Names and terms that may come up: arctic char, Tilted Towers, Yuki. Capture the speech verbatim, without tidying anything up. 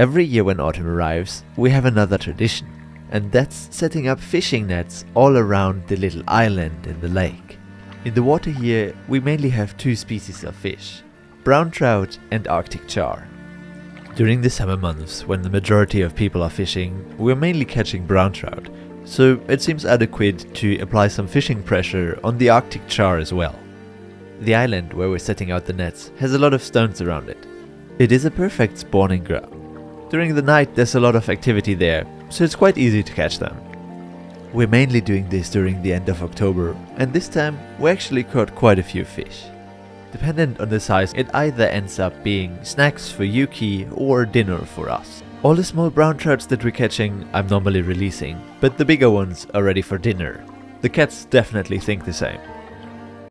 Every year when autumn arrives, we have another tradition, and that's setting up fishing nets all around the little island in the lake. In the water here, we mainly have two species of fish, brown trout and Arctic char. During the summer months, when the majority of people are fishing, we're mainly catching brown trout, so it seems adequate to apply some fishing pressure on the Arctic char as well. The island where we're setting out the nets has a lot of stones around it. It is a perfect spawning ground. During the night there's a lot of activity there, so it's quite easy to catch them. We're mainly doing this during the end of October, and this time we actually caught quite a few fish. Dependent on the size, it either ends up being snacks for Yuki or dinner for us. All the small brown trouts that we're catching I'm normally releasing, but the bigger ones are ready for dinner. The cats definitely think the same.